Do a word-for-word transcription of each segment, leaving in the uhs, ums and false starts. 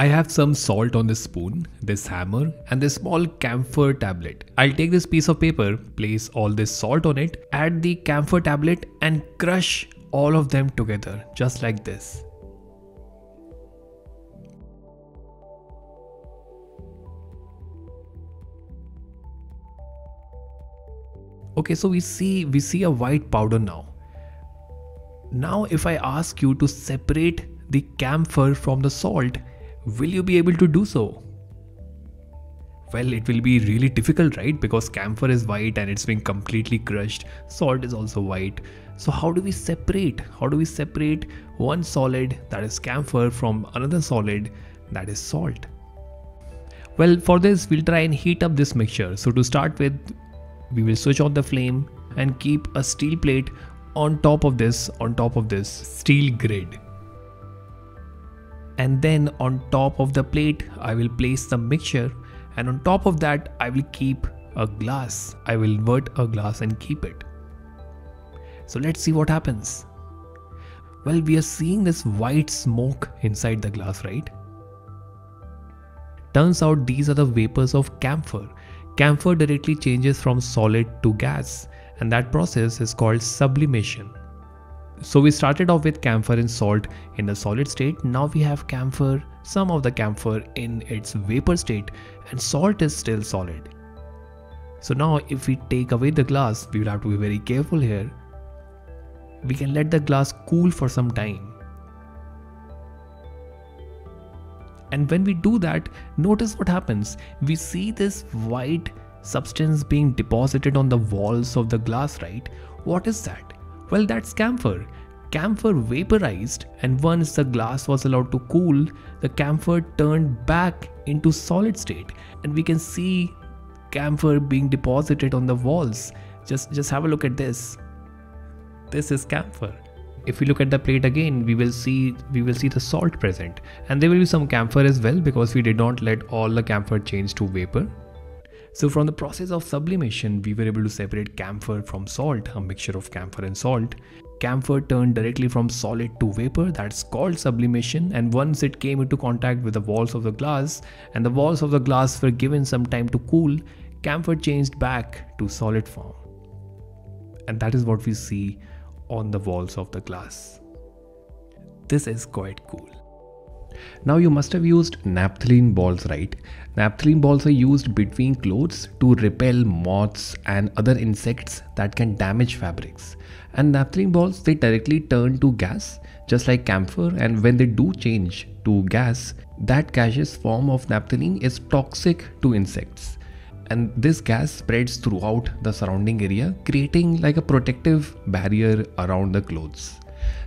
I have some salt on this spoon, this hammer and this small camphor tablet. I'll take this piece of paper, place all this salt on it, add the camphor tablet and crush all of them together, just like this. Okay, so we see we see a white powder now. Now if I ask you to separate the camphor from the salt, will you be able to do so? Well, it will be really difficult, right? Because camphor is white and it's been completely crushed. Salt is also white. So how do we separate? How do we separate one solid, that is camphor, from another solid, that is salt? Well, for this we'll try and heat up this mixture. So to start with, we will switch on the flame and keep a steel plate on top of this, on top of this steel grid. And then on top of the plate, I will place the mixture, and on top of that, I will keep a glass. I will invert a glass and keep it. So let's see what happens. Well, we are seeing this white smoke inside the glass, right? Turns out these are the vapors of camphor. Camphor directly changes from solid to gas, and that process is called sublimation. So we started off with camphor and salt in the solid state. Now we have camphor, some of the camphor in its vapor state, and salt is still solid. So now if we take away the glass, we will have to be very careful here. We can let the glass cool for some time. And when we do that, notice what happens. We see this white substance being deposited on the walls of the glass, right? What is that? Well, that's camphor. Camphor vaporized, and once the glass was allowed to cool, the camphor turned back into solid state, and we can see camphor being deposited on the walls. Just, just have a look at this. This is camphor. If we look at the plate again, we will see we will see the salt present, and there will be some camphor as well, because we did not let all the camphor change to vapor. So from the process of sublimation, we were able to separate camphor from salt, a mixture of camphor and salt. Camphor turned directly from solid to vapor, that's called sublimation, and once it came into contact with the walls of the glass, and the walls of the glass were given some time to cool, camphor changed back to solid form. And that is what we see on the walls of the glass. This is quite cool. Now you must have used naphthalene balls, right? Naphthalene balls are used between clothes to repel moths and other insects that can damage fabrics. And naphthalene balls, they directly turn to gas, just like camphor, and when they do change to gas, that gaseous form of naphthalene is toxic to insects. And this gas spreads throughout the surrounding area, creating like a protective barrier around the clothes.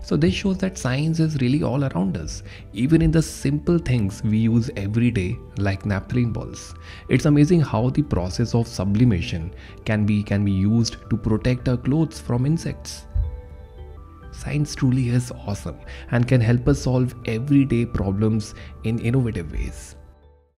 So this shows that science is really all around us, even in the simple things we use every day, like naphthalene balls. It's amazing how the process of sublimation can be can be used to protect our clothes from insects. Science truly is awesome and can help us solve everyday problems in innovative ways.